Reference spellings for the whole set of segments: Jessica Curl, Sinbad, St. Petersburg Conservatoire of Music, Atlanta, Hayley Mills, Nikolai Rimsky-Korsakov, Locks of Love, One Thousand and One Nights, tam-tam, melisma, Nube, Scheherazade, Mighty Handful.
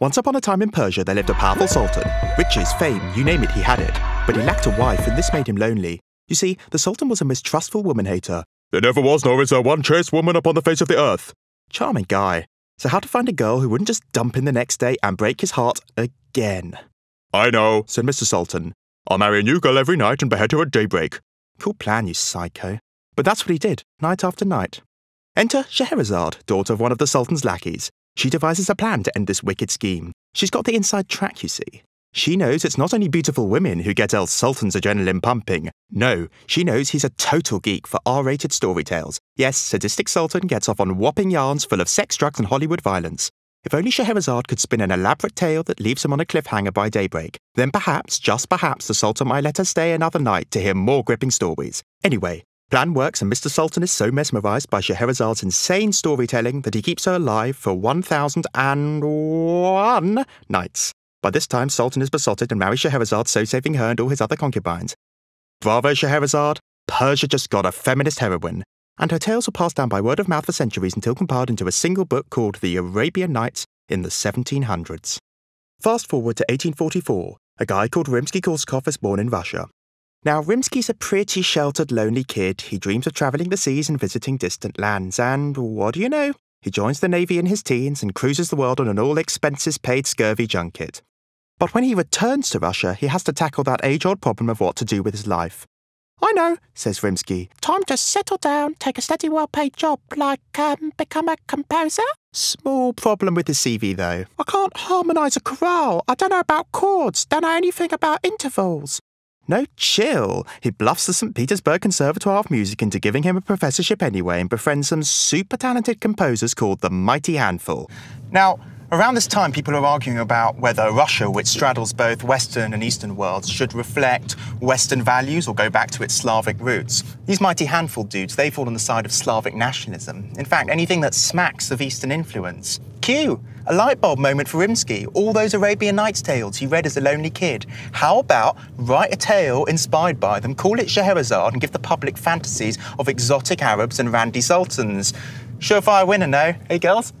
Once upon a time in Persia, there lived a powerful sultan. Riches, fame, you name it, he had it. But he lacked a wife, and this made him lonely. You see, the sultan was a mistrustful woman-hater. There never was nor is there one chaste woman upon the face of the earth. Charming guy. So how to find a girl who wouldn't just dump him the next day and break his heart again? I know, said Mr. Sultan. I'll marry a new girl every night and behead her at daybreak. Cool plan, you psycho. But that's what he did, night after night. Enter Scheherazade, daughter of one of the sultan's lackeys. She devises a plan to end this wicked scheme. She's got the inside track, you see. She knows it's not only beautiful women who get El Sultan's adrenaline pumping. No, she knows he's a total geek for R-rated story tales. Yes, sadistic Sultan gets off on whopping yarns full of sex, drugs, and Hollywood violence. If only Scheherazade could spin an elaborate tale that leaves him on a cliffhanger by daybreak, then perhaps, just perhaps, the Sultan might let her stay another night to hear more gripping stories. Anyway, plan works, and Mr. Sultan is so mesmerized by Scheherazade's insane storytelling that he keeps her alive for 1001 nights. By this time, Sultan is besotted and marries Scheherazade, so saving her and all his other concubines. Bravo, Scheherazade! Persia just got a feminist heroine. And her tales were passed down by word of mouth for centuries until compiled into a single book called The Arabian Nights in the 1700s. Fast forward to 1844, a guy called Rimsky-Korsakov is born in Russia. Now, Rimsky's a pretty sheltered, lonely kid. He dreams of travelling the seas and visiting distant lands, and what do you know? He joins the Navy in his teens and cruises the world on an all-expenses-paid scurvy junket. But when he returns to Russia, he has to tackle that age-old problem of what to do with his life. I know, says Rimsky. Time to settle down, take a steady, well-paid job, like, become a composer? Small problem with his CV, though. I can't harmonise a chorale. I don't know about chords. Don't know anything about intervals. No chill. He bluffs the St. Petersburg Conservatoire of Music into giving him a professorship anyway and befriends some super talented composers called the Mighty Handful. Now, around this time, people are arguing about whether Russia, which straddles both Western and Eastern worlds, should reflect Western values or go back to its Slavic roots. These Mighty Handful dudes, they fall on the side of Slavic nationalism. In fact, anything that smacks of Eastern influence. Cue a light bulb moment for Rimsky. All those Arabian Nights tales he read as a lonely kid. How about write a tale inspired by them, call it Scheherazade, and give the public fantasies of exotic Arabs and randy sultans? Surefire winner, no? Hey, girls?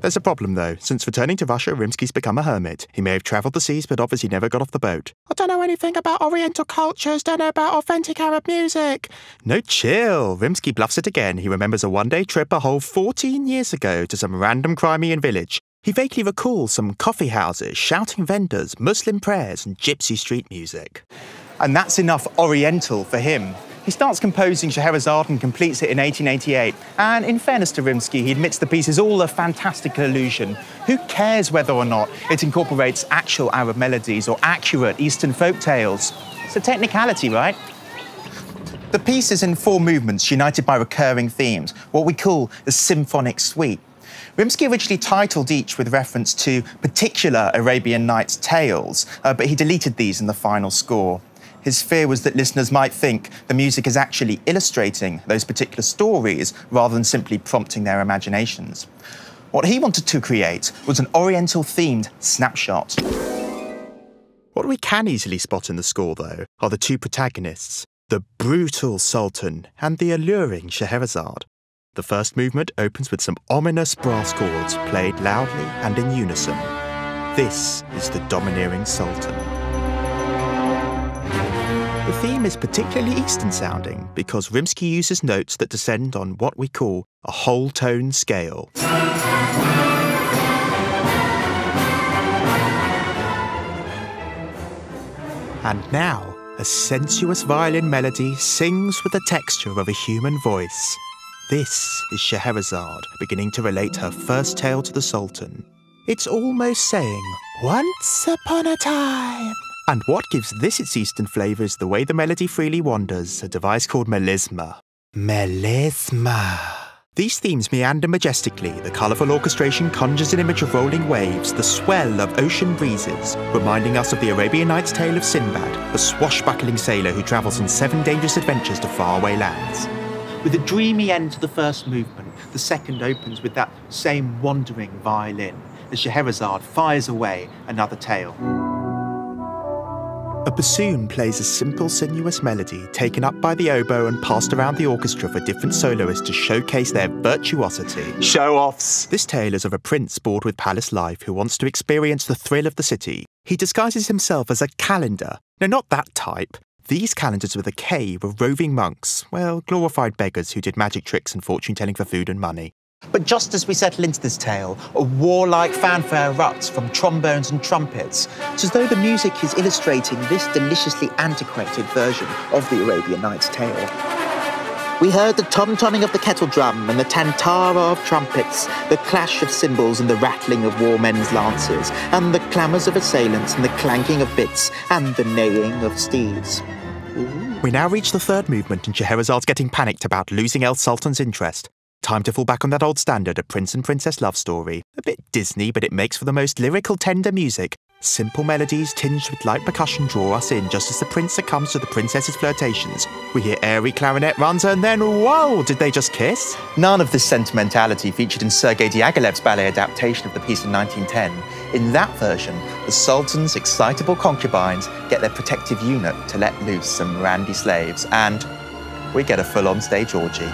There's a problem, though. Since returning to Russia, Rimsky's become a hermit. He may have travelled the seas, but obviously never got off the boat. I don't know anything about Oriental cultures, don't know about authentic Arab music. No chill. Rimsky bluffs it again. He remembers a one-day trip a whole 14 years ago to some random Crimean village. He vaguely recalls some coffee houses, shouting vendors, Muslim prayers, and gypsy street music. And that's enough Oriental for him. He starts composing Scheherazade and completes it in 1888. And in fairness to Rimsky, he admits the piece is all a fantastical illusion. Who cares whether or not it incorporates actual Arab melodies or accurate Eastern folk tales? It's a technicality, right? The piece is in four movements, united by recurring themes, what we call the symphonic suite. Rimsky originally titled each with reference to particular Arabian Nights tales, but he deleted these in the final score. His fear was that listeners might think the music is actually illustrating those particular stories rather than simply prompting their imaginations. What he wanted to create was an Oriental-themed snapshot. What we can easily spot in the score, though, are the two protagonists, the brutal Sultan and the alluring Scheherazade. The first movement opens with some ominous brass chords played loudly and in unison. This is the domineering Sultan. The theme is particularly Eastern-sounding because Rimsky uses notes that descend on what we call a whole-tone scale. And now, a sensuous violin melody sings with the texture of a human voice. This is Scheherazade, beginning to relate her first tale to the Sultan. It's almost saying, "Once upon a time." And what gives this its Eastern flavour is the way the melody freely wanders, a device called melisma. Melisma. These themes meander majestically. The colourful orchestration conjures an image of rolling waves, the swell of ocean breezes, reminding us of the Arabian Nights tale of Sinbad, the swashbuckling sailor who travels on 7 dangerous adventures to faraway lands. With a dreamy end to the first movement, the second opens with that same wandering violin as Scheherazade fires away another tale. A bassoon plays a simple, sinuous melody taken up by the oboe and passed around the orchestra for different soloists to showcase their virtuosity. Show-offs! This tale is of a prince bored with palace life who wants to experience the thrill of the city. He disguises himself as a calender. No, not that type. These calendars with a K were roving monks, well, glorified beggars who did magic tricks and fortune-telling for food and money. But just as we settle into this tale, a warlike fanfare erupts from trombones and trumpets. It's as though the music is illustrating this deliciously antiquated version of the Arabian Nights tale. We heard the tom-tomming of the kettle drum and the tantara of trumpets, the clash of cymbals and the rattling of war men's lances, and the clamours of assailants and the clanking of bits and the neighing of steeds. Ooh. We now reach the third movement and Scheherazade's getting panicked about losing El Sultan's interest. Time to fall back on that old standard, a prince and princess love story. A bit Disney, but it makes for the most lyrical, tender music. Simple melodies tinged with light percussion draw us in just as the prince succumbs to the princess's flirtations. We hear airy clarinet runs and then, whoa, did they just kiss? None of this sentimentality featured in Sergei Diaghilev's ballet adaptation of the piece in 1910. In that version, the sultan's excitable concubines get their protective eunuch to let loose some randy slaves and we get a full-on stage orgy.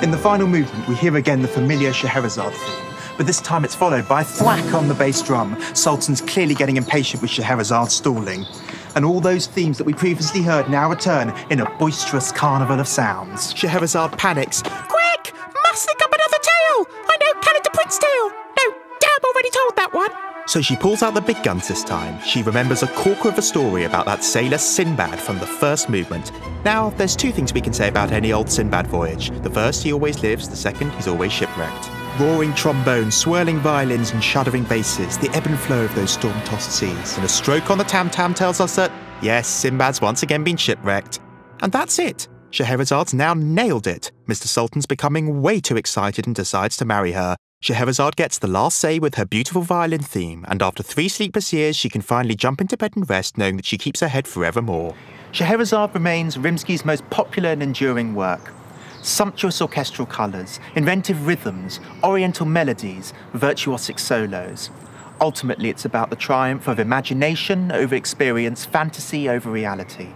In the final movement, we hear again the familiar Scheherazade theme, but this time it's followed by a thwack on the bass drum. Sultan's clearly getting impatient with Scheherazade stalling. And all those themes that we previously heard now return in a boisterous carnival of sounds. Scheherazade panics. Quick! Must think up another tale! I know Calendar Prince tale! No, damn, already told that one! So she pulls out the big guns this time. She remembers a corker of a story about that sailor Sinbad from the first movement. Now, there's two things we can say about any old Sinbad voyage. The first, he always lives. The second, he's always shipwrecked. Roaring trombones, swirling violins and shuddering basses, the ebb and flow of those storm-tossed seas. And a stroke on the tam-tam tells us that, yes, Sinbad's once again been shipwrecked. And that's it. Scheherazade's now nailed it. Mr. Sultan's becoming way too excited and decides to marry her. Scheherazade gets the last say with her beautiful violin theme, and after 3 sleepless years, she can finally jump into bed and rest, knowing that she keeps her head forevermore. Scheherazade remains Rimsky's most popular and enduring work. Sumptuous orchestral colours, inventive rhythms, oriental melodies, virtuosic solos. Ultimately, it's about the triumph of imagination over experience, fantasy over reality.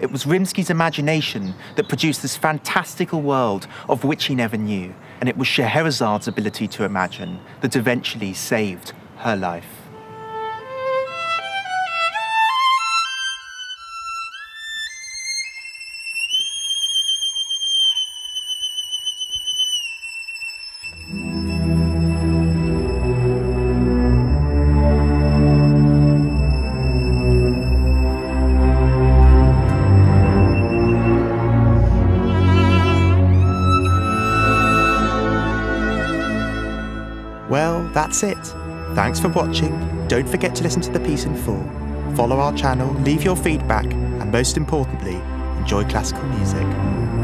It was Rimsky's imagination that produced this fantastical world of which he never knew. And it was Scheherazade's ability to imagine that eventually saved her life. Well, that's it. Thanks for watching. Don't forget to listen to the piece in full. Follow our channel, leave your feedback, and most importantly, enjoy classical music.